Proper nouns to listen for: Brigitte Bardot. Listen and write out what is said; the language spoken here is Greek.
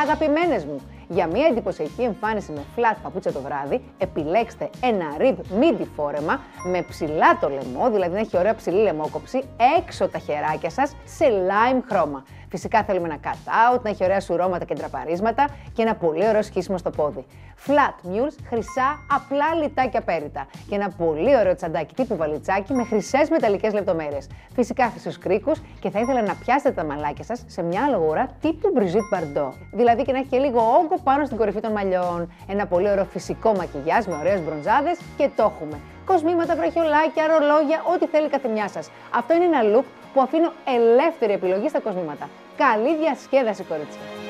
Αγαπημένες μου, για μια εντυπωσιακή εμφάνιση με φλατ παπούτσια το βράδυ, επιλέξτε ένα ριμπ μίντι φόρεμα με ψηλά το λαιμό, δηλαδή να έχει ωραία ψηλή λαιμόκοψη, έξω τα χεράκια σας σε lime χρώμα. Φυσικά θέλουμε ένα cut out, να έχει ωραία σουρώματα και ντραπαρίσματα και ένα πολύ ωραίο σχίσιμο στο πόδι. Flat mules, χρυσά, απλά λιτάκια πέριτα. Και ένα πολύ ωραίο τσαντάκι τύπου βαλιτσάκι με χρυσές μεταλλικές λεπτομέρειες. Φυσικά χρυσούς κρίκους και θα ήθελα να πιάσετε τα μαλάκια σας σε μια αλογορά τύπου Brigitte Bardot. Δηλαδή και να έχει και λίγο όγκο πάνω στην κορυφή των μαλλιών. Ένα πολύ ωραίο φυσικό μακιγιάζ με ωραίες μπρονζάδες και το έχουμε. Κοσμήματα, βραχιολάκια, ρολόγια, ό,τι θέλει κάθε μια σας. Αυτό είναι ένα look που αφήνω ελεύθερη επιλογή στα κοσμήματα. Καλή διασκέδαση, κορίτσια!